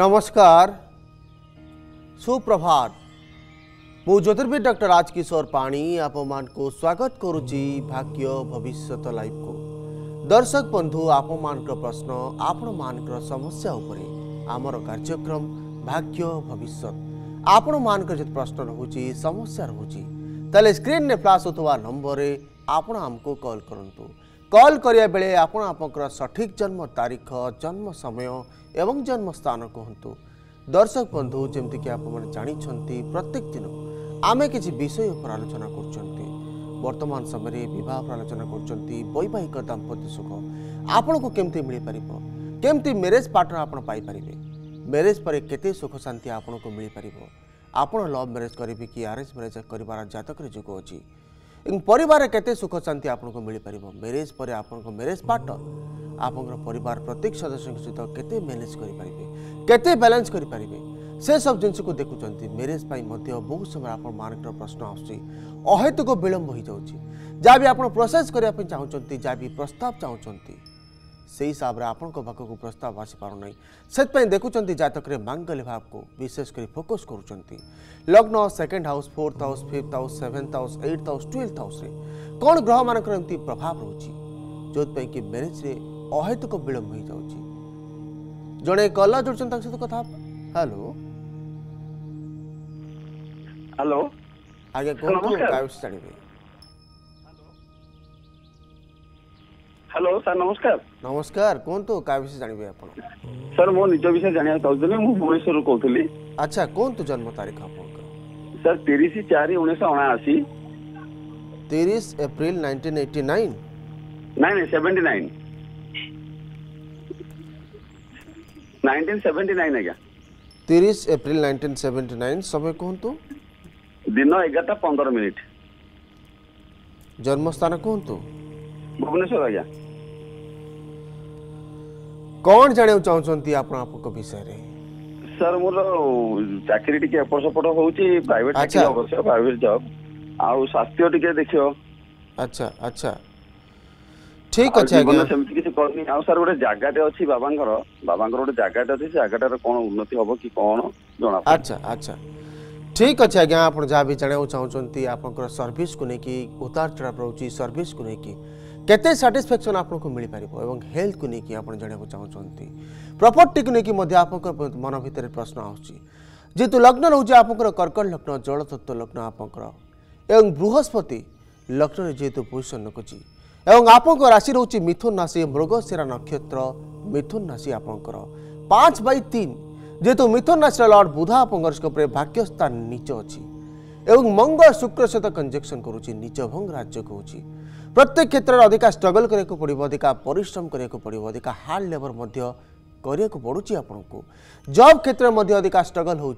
नमस्कार, सुप्रभात। मु ज्योतिर्विद डॉक्टर राजकिशोर पाणी आपमान को स्वागत करुची भाग्य भविष्यत लाइफ को। दर्शक बंधु, आपमान का प्रश्न, आपण मान का समस्या उपरे आमर कार्यक्रम भाग्य भविष्यत। आपण मान का जत प्रश्न रहूची, समस्या रहूची, तले स्क्रीन ने फ्लैश होतवा नंबर आपण हमको कॉल करंतु। कॉल करिया बेले आपण आपनकर सठिक जन्म तारीख, जन्म समय एवं जन्म स्थान कहतु। दर्शक बंधु, जमती कि आप जानी प्रत्येक दिन आमे किसी विषय पर आलोचना कर। वर्तमान समय बहुत आलोचना वैवाहिक दाम्पत्य सुख आपण को केमती मिल पार, केमती मैरिज पार्टनर आपन पाई पारे, मैरिज पर केते सुख शांति आपण को मिल पार, आपण लव मैरिज करेंगे कि अरेंज मैरिज कर जतक जुग अच्छी, परिवार केते सुख शांति आपन को मिल पार, मैरिज पर आपन को मैरिज पार्टनर आपन परिवार प्रत्येक सदस्य सहित केते मैनेज कर पारे, केते बैलेंस कर पारे, से सब जिनस को देखुं। मैरिज बहुत समय आप प्रश्न अहेतुक विलंब हो जा भी आप प्रोसेस करने चाहते, जहाँ भी प्रस्ताव चाहते से हिसाब से आपण पाखक को प्रस्ताव आसपारना से देखुं। जतक मांगल्य भाव को विशेषकर फोकस कर लग्न second house, fourth house, fifth house, seventh house, eighth house, twelfth house कौन ग्रह मान प्रभाव रोचे, जोपाई कि मैरिज अहेतुक विलंब हो जाऊँगी। जड़े कलर जोड़ सहित कथा। हेलो हेलो आगे कौन? हेलो सर नमस्कार। नमस्कार, कौन तो का विषय जानबे आपण? सर मो निज विषय जानिया चाहथले, मु भुवनेश्वर रो कहथली। अच्छा, कौन तो जन्म तारीख आपण का? सर 30/4/1979। 30 अप्रैल 1989। नहीं 79 1979 है क्या? 30 अप्रैल 1979। समय कौन तो? दिन 11:15। जन्म स्थान कौन तो? भुवनेश्वर है क्या? कौन जाने चाहते आप विषय रे? सर मोर चाकरी टिके एपर सपोर्ट होउची, प्राइवेट चाकरी अवश्य, प्राइवेट जॉब आउ स्वास्थ्य टिके देखियो। अच्छा अच्छा ठीक अच्छा। जीवन सेमती किसी करनी आ सर, गोटे जगाटे अच्छी बाबांकर गोटे जगाटे अच्छी, जगाटार कौन उन्नति हम कि कौन जना। अच्छा अच्छा ठीक अच्छे आज्ञा। आप जहाँ भी जाना चाहते आपंकर सर्विस को लेकिन उतार चढ़ा रोचे, सर्विस को लेकिन केते साटिस्फैक्शन आपन को मिल पार और हेल्थ को लेकिन आप जाना चाहते, प्रॉपर्टी को लेकिन आप मन भितर प्रश्न आतु। लग्न रोचे आपंकर कर्कट लग्न, जलतत्व लग्न आपंकर एवं बृहस्पति लग्न जेहेतु पोजिशन रखुच्छी एवं आपंक राशि रोचे मिथुन राशि, मृगशिरा नक्षत्र मिथुन राशि आपंकर 5/3 जेहेतु मिथुन राशि लॉर्ड बुधा आपंकर भाग्यस्थान नीच अच्छी एवं मंगल शुक्र सहित कंजक्शन करुच्ची, नीचभंग राज्य करुच्ची। प्रत्येक क्षेत्र में अधिका स्ट्रगल करने पड़ो, अधिका परिश्रम करने, अधिका हार्ड लेबर पड़ू। आपको जॉब क्षेत्र में अधिका स्ट्रगल हो,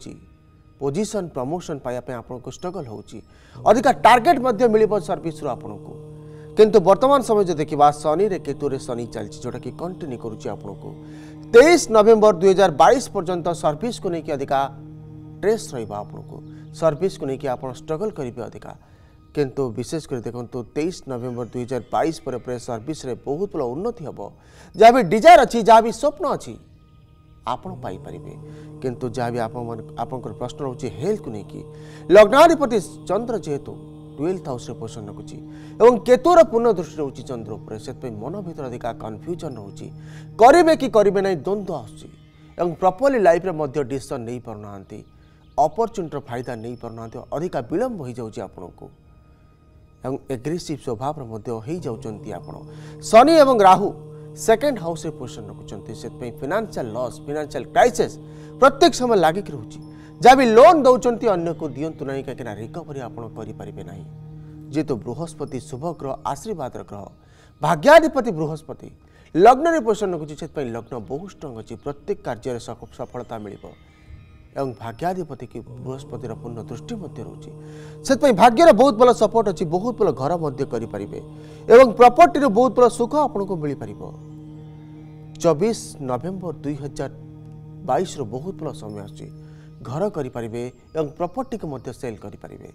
पोजिशन प्रमोशन पाइबापी आपको स्ट्रगल होधिका टार्गेट मिल सर्विस आपको। किंतु वर्तमान समय जो देखा शनि रे केतु रे शनि चलती जोटा कि कंटिन्यू करुच्ची आपको 23 नवेम्बर 2022 पर्यंत सर्विस को लेकिन अधिका स्ट्रेस रहा, आपको सर्विस को लेकिन आप स्ट्रगल करेंगे अधिका। किंतु विशेषकर देखो 23 नवेम्बर 2022 पर सर्विस रे बहुत बड़ा उन्नति हम, जहाँ भी डिजायर अच्छी, जहाँ भी स्वप्न अच्छी आपण पाई परिबे। किंतु जहाँ भी आपंकर प्रश्न रोचे हेल्थ को लेकिन, लग्नाधिपति चंद्र जेहेतु 12th हाउस पोषण रखुच्छी एवं केतुर पूर्ण दृष्टि रोचे चंद्र उपर, से मन भर अधिका कन्फ्यूजन रोचे, करे कि करे ना द्वंद्व आसुच्छी, प्रॉपर्ली लाइफ में डिसीजन नहीं पारना, अपरच्युनिटर फायदा नहीं पारना, अधिका विलंब हो जाऊँगी आपको एवं एग्रेसिव स्वभाव हो जाती। शनि एवं राहु सेकेंड हाउस पोषण रखुच्च, से फाइनेंशियल लॉस, फाइनेंशियल क्राइसिस प्रत्येक समय लागिक रोचे, जहाँ भी लोन दौरान अन्न को दिंतु ना कहीं रिकवरी आपरे ना, जेहेतु बृहस्पति शुभ ग्रह, आशीर्वाद ग्रह, भाग्याधिपति बृहस्पति लग्न पोषण रखुच्छी, से लग्न बहुत स्ट्रंग अच्छी, प्रत्येक कार्य सफलता मिल एवं भाग्याधिपति की बृहस्पतिर पूर्ण दृष्टि रोचे, से भाग्यर बहुत बड़ा सपोर्ट अच्छी, बहुत बड़ा घर करेंगे एवं प्रॉपर्टी बहुत बड़ा सुख आपको मिल पार। 24 नवेम्बर 2022 बहुत बड़ा समय आ, घर करेंगे और प्रॉपर्टी को सेल करेंगे,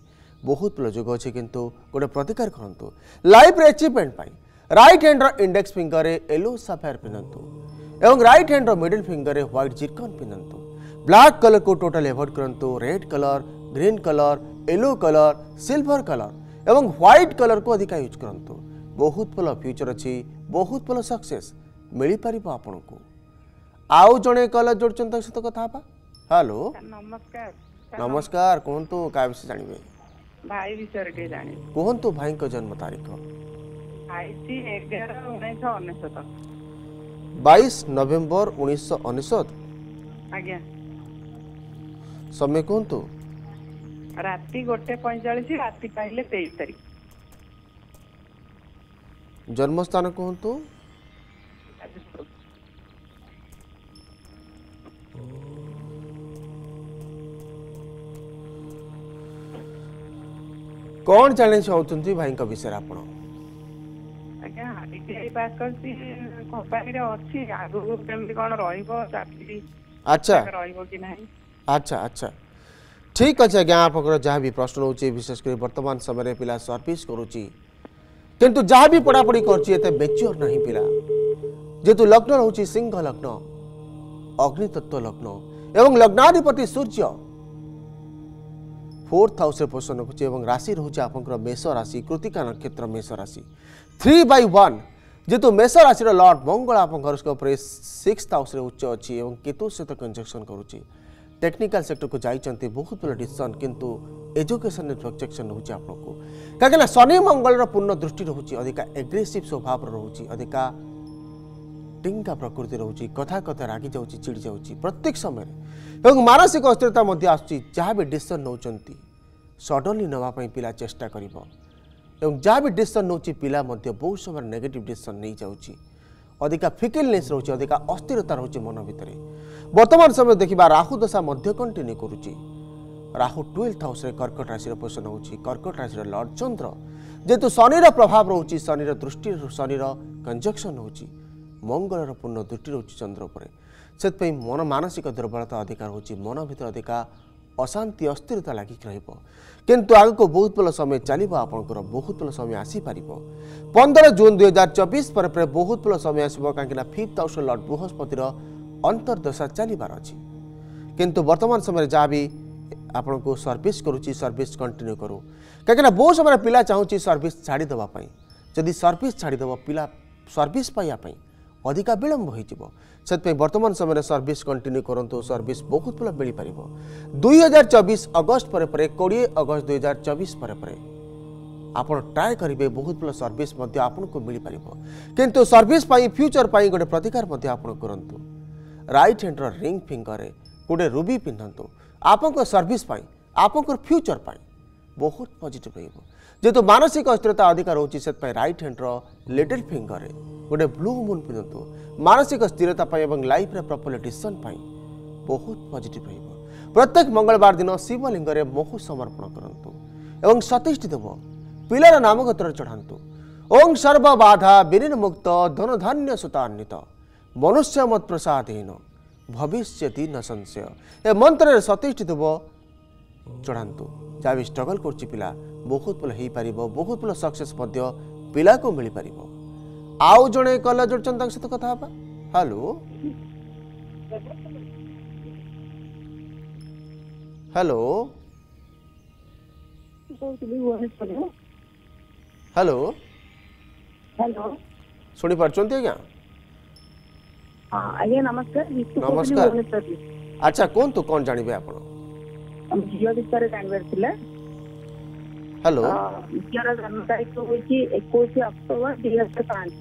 बहुत बड़ा जोग अच्छे। किंतु गोटे प्रतिकार करूँ लाइफ अचीवमेंट पाई, राइट हैंड रो इंडेक्स फिंगर येलो सफेयर पिंधतु एवं राइट हैंड रो मिडिल फिंगर रे व्हाइट जिरकन पिंधतु, ब्लैक कलर को टोटल एवॉइड करंतु। Red colour, green colour, yellow colour, silver colour एवं व्हाइट कलर को अधिक यूज करंतु। बहुत भल फ्यूचर अच्छी, बहुत भल सक्सेस मिल पार आपन को। आउ जड़े कलर जोड़ सहित कथा। हेलो नमस्कार। नमस्कार कहतु क्या विषय जानवे? भाई विषय जान कहतु। भाई जन्म तारीख 22 नवंबर 1999। आज्ञा समय कहतु। राति 1:45 राति पाइले 23 तारीख। जन्मस्थान कहतु। कौन चैलेंज चाहते भाई विषय आपड़? अच्छा अच्छा अच्छा ठीक अच्छे आज्ञा। आप जहाँ भी प्रश्न रोचे विशेषकर वर्तमान समय पिला सर्विस करुच्ची किंतु जहाँ भी पढ़ापढ़ी करते मेच्योर ना पिला जेतु लग्न रोचे सिंह लग्न अग्नि तत्व लग्न एवं लग्नाधिपति सूर्य 4th हाउस पोषण रखुचे एवं राशि रोचे आपंकर मेष राशि कृतिका नक्षत्र मेष राशि 3/1 जेतु मेष राशि लॉर्ड मंगल आप हरोस्कोप 6th हाउस उच्च अच्छी और केतु सहित कंजक्शन करुच्ची। टेक्निकल सेक्टर को जाइए बहुत बड़ा डिसीजन किंतु एजुकेशन कंजक्शन रोचे आपको कहीं शनि मंगल पूर्ण दृष्टि रोचे अधिका एग्रेसिव स्वभाव रोचे अधिका टिंगा प्रकृति रोचे कथा कथा रागी जाऊँगी चिड़ जाऊँगी प्रत्येक समय एवं मानसिक अस्थिरता जहाँ भी डिसीजन नौ सडनली नापी पिला चेष्टा कर जहाँ भी डिसीजन नौ पिला बहुत समय नेगेटिव डिसीजन नहीं जाऊँगी अधिका फिकिलनेस रोचे अधिका अस्थिरता रोचे मन भितर। वर्तमान समय देखा राहु दशा कंटिन्यू करुच्ची। राहु 12th हाउस कर्कट राशि पोषण होती। कर्कट राशि लॉर्ड चंद्र जेतु शनि प्रभाव रोचे शनि दृष्टि शनि कंजक्शन होची मंगल पूर्ण दृष्टि रोचे चंद्र पर से मन मानसिक दुर्बलता अधिक रोचे मन भीतर अधिका अशांति अस्थिरता लगिक रु आग को बहुत भल समय चलो आपंकर बहुत भल समय आसीपार 15 जून 2024 पर बहुत भल समय आस कहीं 5th हाउस लॉर्ड बृहस्पतिर अंतर्दशा चलार अच्छी किंतु वर्तमान समय जहाँ भी आपको सर्विस करुच्ची सर्विस कंटिन्यू करूँ कहीं बहुत समय पिला चाहूँगी सर्विस छाड़ीदेपाई जदि सर्विस छाड़ीदेव पिला सर्विस पाइबापी अधिका विलंब हो से वर्तमान समय सर्विस कंटिन्यू करूँ सर्विस बहुत भल मिल पार 2024 अगस्त पर 20 अगस्त 2024 पर आप ट्राए करेंगे बहुत भल सर्विस आपको मिल पार किंतु सर्विस फ्यूचर पर गोटे प्रतिकार आप करूँ। राइट हैंडर रिंग फिंगर गोटे रूबी पिंधतु आपको सर्विस आपंकर फ्यूचर पर बहुत पॉजिटिव रहिबो जेतु मानसिक अस्थिरता अधिक रोचे से राइट हैंडर लिटिल फिंगर गोटे ब्लू मून पिंधतु मानसिक स्थिरता लाइफ प्रॉपर डिसीजन बहुत पॉजिटिव रहिबो। प्रत्येक मंगलवार दिन शिवलिंग में महु समर्पण करंतु एवं सतीष्टि देव पिलार नाम गोत्र चढ़ातु। ओं सर्व बाधा विघ्न मुक्त धन धान्य सुतान्वित मनुष्य मत प्रसादहीन भविष्यति न संशय ए मंत्र सतीष्टि देव चढ़ातु। जहाँ भी स्ट्रगल कर पिला बहुत भल हो पार बहुत भल सक्सेस पिला को मिल पार। आउ जड़े कलर जोड़ सहित कथा। हेलो हेलो हेलो हेलो शुणी पार्टी आज्ञा? नमस्कार नमस्कार। अच्छा कहतु कौन जानवे आप? झील विषय जानवर। हेलो झील जन्म तारीख हो 21 अक्टोबर 2005।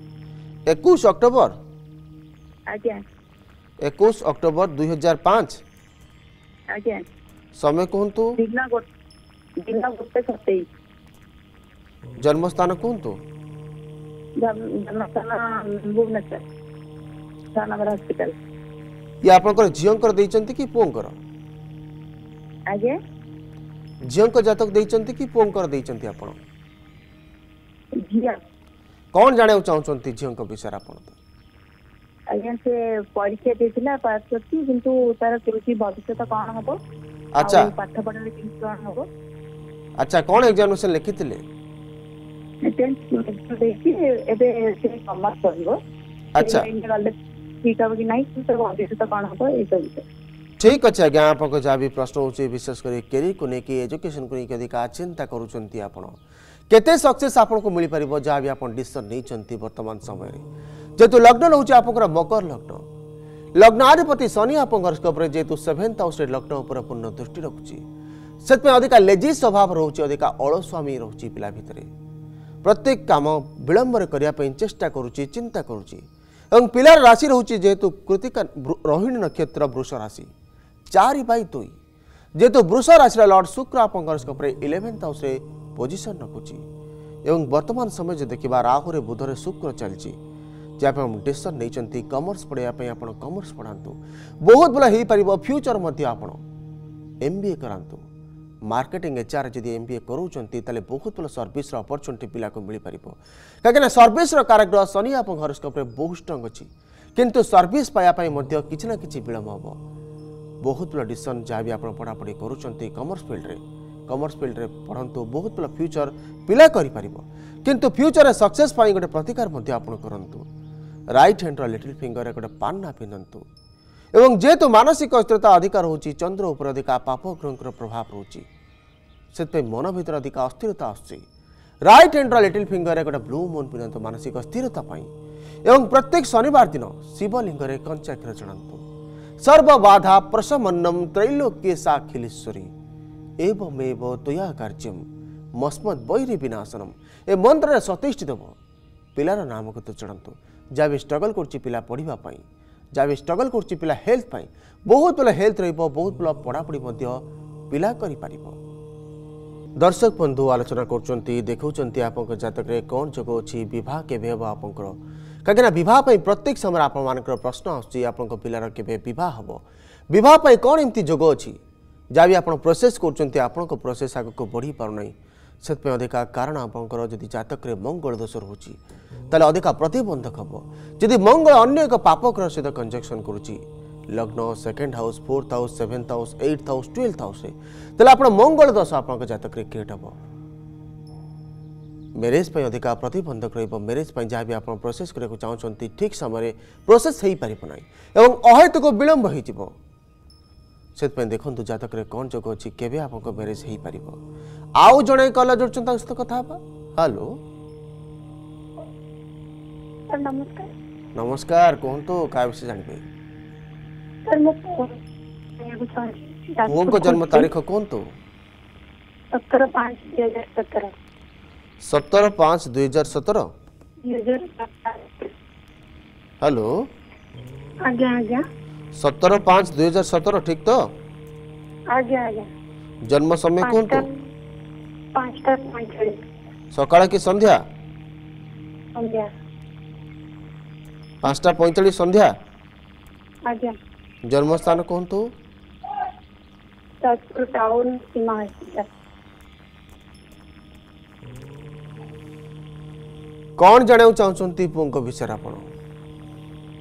21 अक्टोबर? आज्ञा 21 अक्टोबर 2005। आज्ञा समय कहतु। जन्मस्थान कहतु। जन्मस्थान भुवनेश्वर थानावर हॉस्पिटल। ये आपनकर झियंकर देइचंती कि पोंकर? आज्ञा झियंकर जातक देइचंती कि पोंकर देइचंती आपण? झिया कौन जाने चाहते झींक विषय आप? आज्ञा से परीक्षा देला पास करती किंतु तार केमती भविष्य कौन हम? अच्छा पाठ पढ़ा कौन हम? अच्छा कौन एग्जामिनेशन लिखी थे? एबे से कमर्स करबो। अच्छा ठीक है कि नहीं तो भविष्य कौन हम? ये सब ठीक अच्छे आज्ञा आपको जहाँ भी प्रश्न होचे विशेष कर कैरियर को लेकिन एजुकेशन को लेकिन अधिकार चिंता करुँच आप केते सक्सेस आपन को मिल पार जहाँ भी आप डिसन नहीं वर्तमान समय जेहेतु लग्न रोचे आप मकर लग्न लग्नाधिपति शनि आप जेहेतु सेभेन्थ हाउस लग्न पूर्ण दृष्टि रखुच्छे से अधिक लेजी स्वभाव रोचे अधिक अलस्वामी रोचे पिला भितर प्रत्येक काम विलंबर करने चेष्टा करुच्ची चिंता करुच्ची और पिलार राशि रोचे जेहेतु कृतिका रोहिणी नक्षत्र वृष राशि 4/2 जेहेतु वृष राशि लॉर्ड शुक्र आप 11th हाउस पोजिशन रखुच्छी एवं वर्तमान समय जो देखा राहुरे बुधरे शुक्र चलती जहाँ डिसन नहीं कमर्स पढ़ाई आप कमर्स पढ़ातु बहुत भल हो पार फ्यूचर आप MBA करातु मार्केटिंग HR जब MBA करें बहुत भल सर्विस अपरच्युनिटी पिला को मिल पार कहीं सर्विस कारक शनि आप हरोस्कोप बहुत स्ट्रंग अच्छी किंतु सर्विस पायापाई कि ना कि विलम्ब हम बहुत भल डिसन जहाँ भी आप पढ़ापढ़ी करुँच कमर्स फील्ड रे पढ़ंतु बहुत भल फ्यूचर पिला करि परिबो किंतु फ्यूचर रे सक्सेस पाई गोटे प्रतिकार मध्ये आपण करंतु राइट हैंड रो लिटिल फिंगर रे गोटे पान्ना पिनंतु एवं जेतु मानसिक अस्थिरता अधिकार होची चंद्र उपर अधिक पाप ग्रहंकर प्रभाव होची सेते मन भीतर अधिक अस्थिरता आसी राइट हैंड रो लिटिल फिंगर रे गोटे ब्लू मून पिनंतु मानसिक अस्थिरता पाई एवं प्रत्येक शनिवार दिन शिवलिंग रे कंचा क्षीर चढ़ातु सर्व बाधा प्रशमनम त्रैलोक्येशाखिलेश्वरी एवमेव तया कार्यम मस्मद बैरी विनाशनम ए मंत्र प्रतिष्ठित हम पिलार नाम को तो चढ़ातु जहाँ भी स्ट्रगल कर पिला पढ़ापी जहाँ भी स्ट्रगल कर पिला हेल्थ पाई बहुत भल हेल्थ बहुत भल पढ़ापढ़ी पिला कर दर्शक बंधु आलोचना कर देखते आप जतक कौन जग अच्छी बह के आप कहीं ना बह प्रत्येक समय आप प्रश्न आसान पिलार के हम बह कौन एमती जग अच्छी जहाँ भी आप प्रोसेस करो प्रोसेस आग को बढ़ी पारना से अधिका कारण आपंकर जदि जातक मंगल दोष रोचे तेल अधिका प्रतिबंधक हम जदि मंगल अन्य एक पाप ग्रह सहित कंजक्शन करुच्ची लग्न second house fourth house seventh house eighth house twelfth house आप मंगल दोष आप जतक क्रिएट हम मेरेज अधिका प्रतिबंधक रेरेज जहाँ भी आप प्रोसेस करने चाहते ठीक समय प्रोसेस हो पारना और अहेतुक विलंब हो से देखु जतक कौन जग अच्छी केवे आपको मेरेज हो पार आउ जड़े कल जोड़ सहित कथा हेलो सर नमस्कार नमस्कार कहतु क्या विषय जानते पुओं को जन्म तारीख कहतु 17/5/2017 हेलो 17/5/2017 ठीक तो आगे आगे जन्म समय कौन तो 5:45 सकाळ की संध्या संध्या 5:45 संध्या आगे जन्म स्थान कौन तो ताजपुर टाउन सीमा कौन जाने चाहते पुंग विषय आपण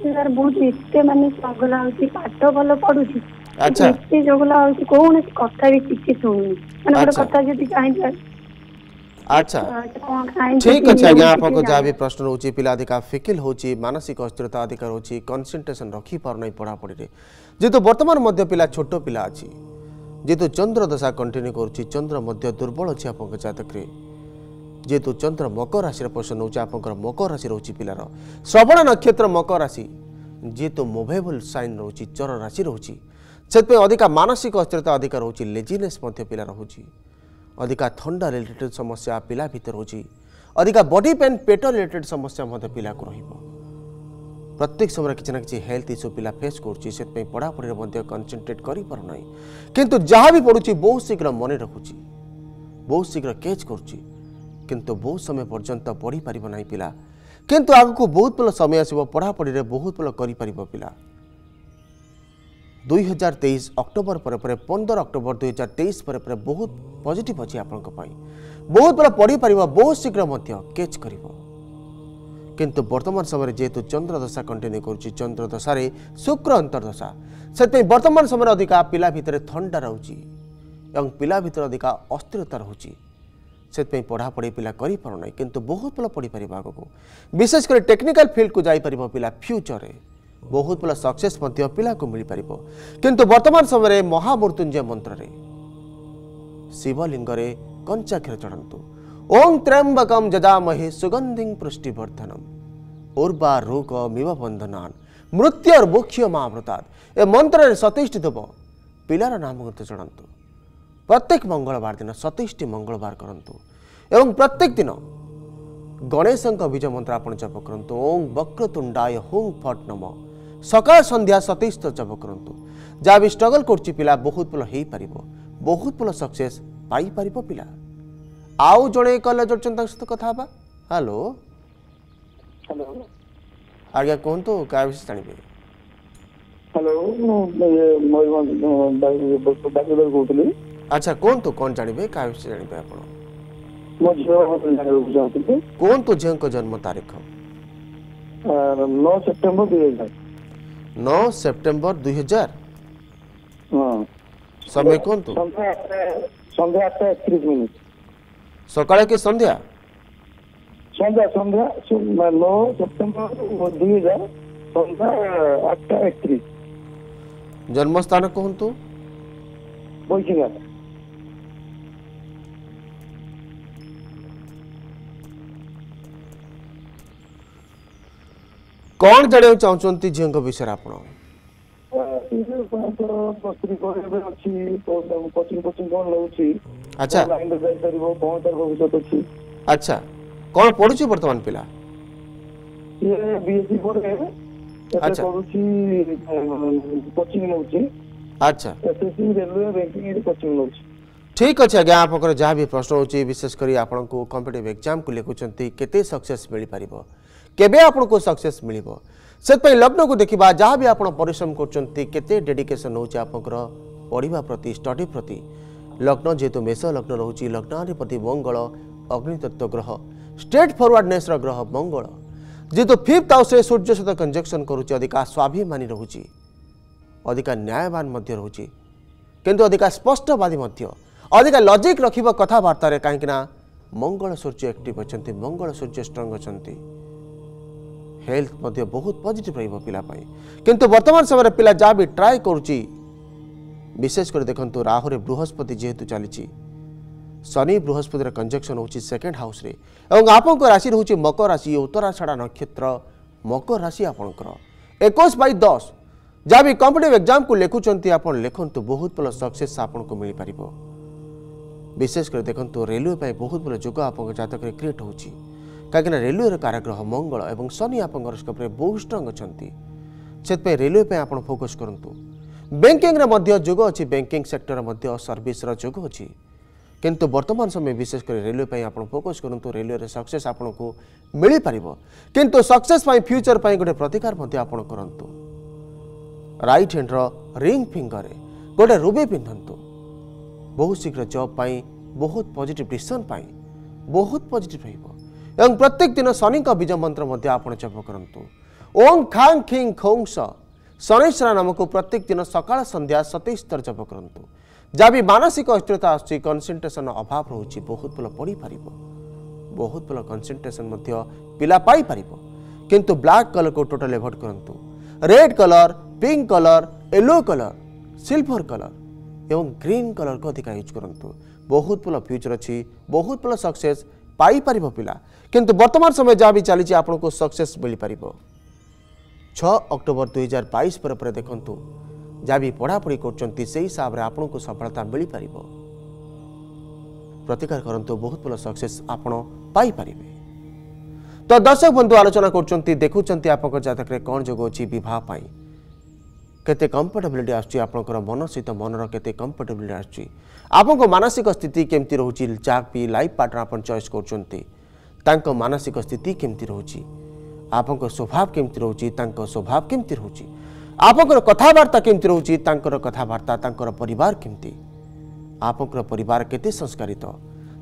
सर बहुत नित्य माने जगला होची पाठ भलो पडुची अच्छा नित्य जगला होची कोण कथा भी टिके सुनी माने बड कथा जे चाहि अच्छा ठीक अच्छा आज्ञा आपको जा भी प्रश्न होची पिला अधिका फिकिल होची मानसिक अस्थिरता अधिकार होची कंसंट्रेशन रखी पर नहीं पड़ा पड़ी रे जे तो वर्तमान मध्य पिला छोटो पिला अछि जे तो चंद्र दशा कंटिन्यू करूची चंद्र मध्य दुर्बल अछि आपको जातक रे जेतु चंद्र मकर राशि पोषण होचे आप मकर राशि रोचे पिलार श्रवण नक्षत्र मकर राशि जेतु मूवेबल साइन रोचे चर राशि रोचे से अधिक मानसिक अस्थिरता अधिक रोचे लेजीनेस पिला रोचे अधिक थंडा रिलेटेड समस्या पिला भीतर रोचे अधिक बॉडी पेन पेट रिलेटेड समस्या पिला को रहिबो प्रत्येक समय किसी ना कि हेल्थ इश्यू पिला फेस कर पढ़ापढ़ी कंसंट्रेट करना किंतु जहाँ भी पढ़ुची बहुत शीघ्र मन रखुची बहुत शीघ्र कैच करुच्ची किंतु बहुत समय पर्यंत पढ़ी पार ना पिला किंतु आग को बहुत भल समय आसो पढ़ापढ़ी रे बहुत भल कर पिला 2023 अक्टोबर पर 15 अक्टोबर 2023 पर बहुत पॉजिटिव अच्छी आप बहुत भल पढ़ी पार बहुत शीघ्र कैच कर किंतु वर्तमान समय जेहेतु चंद्रदशा कंटिन्यू करुच्ची चंद्रदशा शुक्र अंतर्दशा से वर्तमान समय अधिका पिला भितर थंडा रोची और पिला भितर अधिका अस्थिरता रोची से पढ़ापढ़ी पिला करी पारना किंतु बहुत भल पढ़ी पार आग को विशेषकर टेक्निकल फील्ड को जापर पिला फ्यूचर बहुत बड़ा सक्सेस पिला को मिल पार किंतु वर्तमान समय महामृत्युंजय मंत्र रे शिवलिंग रे कंचा क्षीर चढ़ातु ओं त्र्यंबकम जजामहे सुगंधिं पुष्टिवर्धनम उर्वा रोग मिव बंधनान मृत्युर मुख्य महामृतात् ए मंत्र सतैष्टि देव पिलार नाम चढ़ातु प्रत्येक मंगलवार दिन 27 मंगलवार करंतु एवं प्रत्येक दिन गणेश बीज मंत्र आप जप करंतु ओं वक्रतुंडाय हुं फट नम सकाळ संध्या 27 जप करंतु जहाँ भी स्ट्रगल कर पिला बहुत भल हो पार बहुत भल सक्सेस पाई पार पिला आउ जड़े कल जोड़ते सहित कथा हेलो हेलो आज्ञा कहतु क्या विषय जानवे हेलो मैं अच्छा कौन तो कौन जानिबे का विषय जानिबे आपण मो झियो होतन जानिबे जानिबे कौन तो झियो को जन्म तारीख 9 सितंबर 2000 9 सितंबर 2000 हां समय कौन तो संध्या 31 मिनट सकाळ के संध्या संध्या संध्या 9 सितंबर 2000 संध्या 8:31 जन्म स्थान कौन तो बोइचिंगा कौन जाना चाहते झील विषय आप अच्छा अच्छा कौन पढ़ु वर्तमान पिला ये बीएससी पढ़ रहे हैं अच्छा कोचिंग लौची अच्छा एसएससी रेलवे बैंकिंग कोचिंग लौची ठीक अच्छे आज्ञा आप जहाँ भी प्रश्न होती विशेषकर आपन को कॉम्पिटिटिव एग्जाम को लेखुंट के सक्सेस मिल पार केबे आपको सक्सेस मिल से लग्न को देखा जहाँ भी आपड़ परिश्रम करते डेडिकेशन होची आपंकर पढ़ा प्रति स्टडी प्रति लग्न जेहेतु मेष लग्न रोचे लग्नाधिपति मंगल अग्नितत्व ग्रह स्ट्रेट फरवर्डनेस ग्रह मंगल जेहेतु फिफ्थ हाउस सूर्य सहित कंजक्शन करुच्चे अधिका स्वाभिमानी रोचे अधिका न्यायवान रोचे किंतु अधिका स्पष्टवादी अधिका लॉजिक रखिबा कथाबार्तार कहीं मंगल सूर्य एक्टिव अच्छा मंगल सूर्य स्ट्रंग अच्छा हेल्थ मध्य बहुत पॉजिटिव रहिबो पिला पाई किंतु वर्तमान समय पिला जा भी ट्राई करूची विशेषकर देखंतु राहु रे बृहस्पति जेहेतु चली शनि बृहस्पतिर कंजक्शन होची सेकेंड हाउस रे एवं आपनकर राशि होची मकर राशि उत्तराषाढ़ा नक्षत्र मकर राशि आपनकर 21/10 जहाँ भी कॉम्पिटिटिव एग्जाम को लेखुंट आप लिखतु बहुत भल सक्सेस आपको मिल पार विशेषकर देखो रेलवे बहुत भल जोग आप जतक क्रिएट होची कहीं रेलवे कारग्रह मंगल और शनि आप बहुत स्ट्रंग अच्छा से रेलवे आप फोकस करूँ बैंकिंग जोग अच्छी बैंकिंग सेक्टर सर्विस जोग अच्छी किंतु वर्तमान समय विशेषकर रेलवे आप फोकस करूँ रेलवे सक्सेस आपको मिल पार किंतु सक्सेस फ्यूचर पर गोटे प्रतिकार करूँ राइट हैंड रिंग फिंगर गोटे रुबी पिंधतु बहुत शीघ्र जॉब बहुत पॉजिटिव डिसीजन बहुत पॉजिटिव रहिबो एवं प्रत्येक दिन शनि का बीज मंत्र आप जप करंतु ओं खांग खिंग खोंस शनिश्चरा नाम को प्रत्येक दिन सकाळ संध्या 27 थर जप करंतु जहाँ भी मानसिक अस्थिरता आसी कंसंट्रेशन अभाव रोचे बहुत भल पढ़ी पार बहुत भल कंसंट्रेशन पिला पाई पार किंतु ब्लैक कलर को टोटल एवॉइड करंतु red colour pink colour yellow colour silver colour एवं ग्रीन कलर को अधिक यूज करंतु बहुत भल फ्यूचर अच्छी बहुत भल सक्सेस पाई पार पिला किंतु वर्तमान समय जहाँ भी चली आपको सक्सेस मिल पार 6 अक्टोबर 2022 पर देखु जहाँ भी पढ़ापढ़ी कर हिसाब से आपको सफलता मिल पार प्रतिकार करंतु बहुत भल सक्सेस आपण पाई पारे। तो दर्शक बंधु आलोचना कर देखुं आप जतक कौन जोग अच्छी बहुत केते कंफर्टेबिलिटी आछी आपनकर मन सहित मनर केते कंफर्टेबिलिटी आछी आपनको मानसिक स्थिति केमती रहूची जापी लाइफ पार्टनर आपन चॉइस करचोंती तांको मानसिक स्थिति केमती रहूची आपनको स्वभाव केमती रहूची तांको स्वभाव केमती रहूची आपनकर कथावार्ता केमती रहूची तांकर कथावार्ता तांकर परिवार केमती आपनकर परिवार केते संस्कारित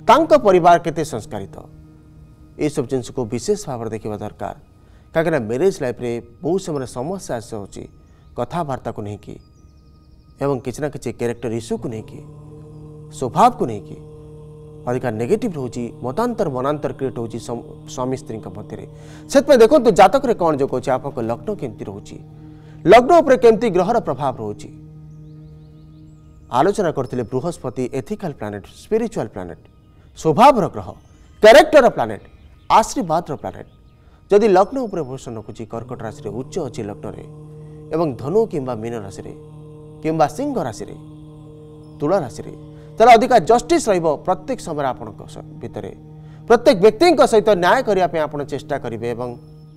तांको परिवार केते संस्कारित ए सब जिंस को विशेष भाव देखिबा दरकार काकना मैरिज लाइफ रे बहुत समस्या आसे होची कथावार्ता को नहीं कि एवं किसी ना किसी कैरेक्टर इश्यू को नहीं कि स्वभाव को नहीं कि अधिका नेगेटिव रोची मतांतर मनांतर क्रिएट होची स्वामी स्त्री मध्य से देखो तो जातक रे कौन जोग अच्छे आपको लग्न केमती रोची लग्न उपरे केमती ग्रहर प्रभाव रोची आलोचना करते बृहस्पति एथिकल प्लानेट स्पिरिचुअल प्लानेट स्वभावर ग्रह क्यारेक्टर प्लानेट आशीर्वाद प्लानेट जदि लग्न उपरे बस रखुची कर्कट राशि उच्च अच्छी लग्न एवं धनु किंबा मीन राशि किंबा सिंह राशि तुला राशि तार अधिका जस्टिस रहिबो प्रत्येक समय आपनक भितर प्रत्येक व्यक्ति सहित न्याय करने आप चेष्टा करेंगे और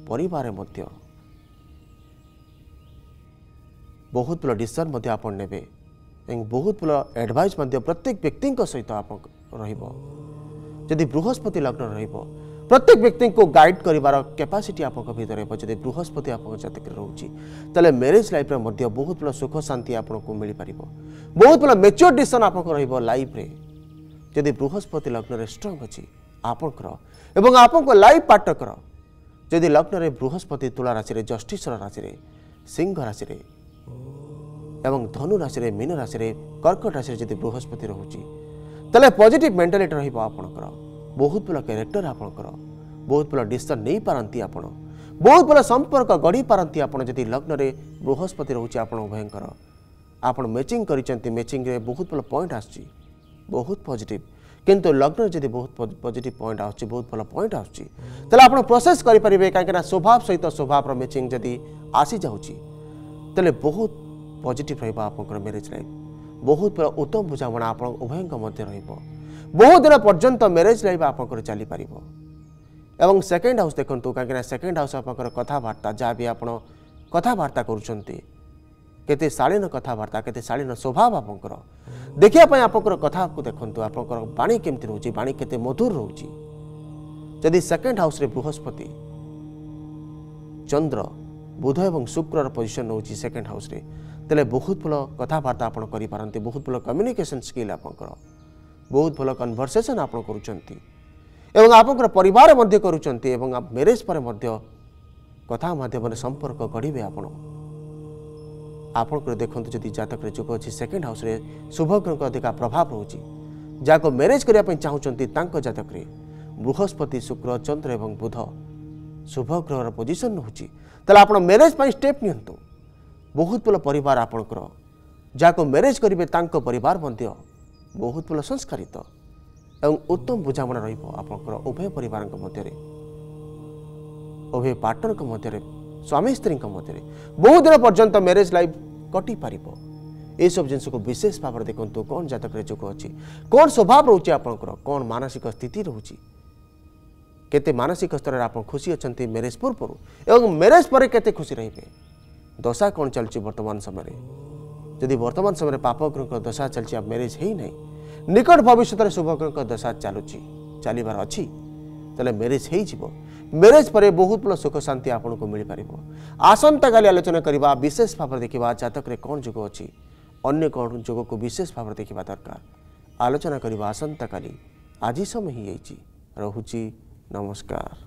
परिवार बहुत भल डिसीजन आप ने बहुत भल एडवाइस प्रत्येक व्यक्ति सहित आप रही बृहस्पति लग्न प्रत्येक व्यक्ति को गाइड करार कैपेसिटी आप भितर जब बृहस्पति आप जतक रोचे तेल मैरिज लाइफ में बहुत भल सुख शांति आपको मिल पार बहुत भल मेच्योर डिसीजन आप लाइफ जदि बृहस्पति लग्न स्ट्रंग अच्छी एवं आपको लाइफ पार्टनर जदि लग्न बृहस्पति तुला राशि जस्टिस राशि सिंह राशि एवं धनु राशि मीन राशि कर्कट राशि जदि बृहस्पति रोचे तेल पॉजिटिव मेंटालिटी रहा बहुत भल कैरेक्टर आपणकर बहुत भल डिसीजन नहीं पारती आप बहुत भल संपर्क गढ़ी पारती आप जदि लग्न बृहस्पति रोचे आप उभयंकर आप मैचिंग कर मैचिंग बहुत भल पॉइंट आसी बहुत पॉजिटिव किंतु लग्न जब बहुत पॉजिटिव पॉइंट आउट बहुत भल पॉइंट आसले आप प्रोसेस करेंगे कहीं स्वभाव सहित स्वभाव मैचिंग जदि आसी जाऊे बहुत पॉजिटिव रहा मैरिज लाइफ बहुत भल उत्तम बुझाणा आप उभयों बहुत दिन पर्यंत मैरिज लाइफ आप चली पार एवं सेकेंड हाउस देखूँ कहीं सेकेंड हाउस आप कथबार्ता जहाँ भी आप कथबार्ता करते शालीन कथबार्ता के शालीन स्वभाव आपंकर देखापी आप कथा को देखु आपणी केमती रोचे बाणी के मधुर रोचे जदि सेकेंड हाउस रे बृहस्पति चंद्र बुध एवं शुक्र पोजिशन रोचे सेकेंड हाउस रे तेल बहुत भल कथबार्ता आप बहुत भल कम्युनिकेशन स्किल आप बहुत भल कन्वर्सेसन आप परिवार मैरिज पर कथा माध्यम संपर्क गढ़े आप आपंकर देखो जदि जातक जुग अच्छी सेकेंड हाउस रे शुभ ग्रह अधिका प्रभाव रोचे जहाँ मैरिज करने चाहूँ जातक बृहस्पति शुक्र चंद्र एवं बुध शुभ ग्रहर पोजिशन रोचे तेल आप मैरिज पर स्टेप नियंतु बहुत भल परिवार आपणकर जहाँ मैरिज करेंगे परिवार बहुत भल संस्कारित एवं उत्तम बुझाणा रहा उभय परिवार उभय पार्टनर स्वामी स्त्री मध्य बहुत दिन पर्यंत मैरिज लाइफ कटि पार ये सब जिनस को विशेष भाव में देखो कौन जातक जोग अच्छी कौन स्वभाव रोचे आपंकर कौन मानसिक स्थिति रोचे केते मानसिक स्तर आप खुशी अच्छा मैरिज पूर्व एवं मैरिज पर केते खुशी रे दशा कौन चलती वर्तमान समय जदि वर्तमान समय पापग्रह दशा चलती आप मैरिज है ना निकट भविष्य में शुभग्रह दशा चलुची चलार अच्छी तेल मैरिज हो मैरिज पर बहुत भल सुख शांति आपको मिल पार आसंता काली आलोचना करवा विशेष भाव में देखा जातक कौन जोग अच्छी अन्न कौन जोग को विशेष भाव में देखा दरकार आलोचना करवा आसंता काली आज समय ही जाइए। नमस्कार।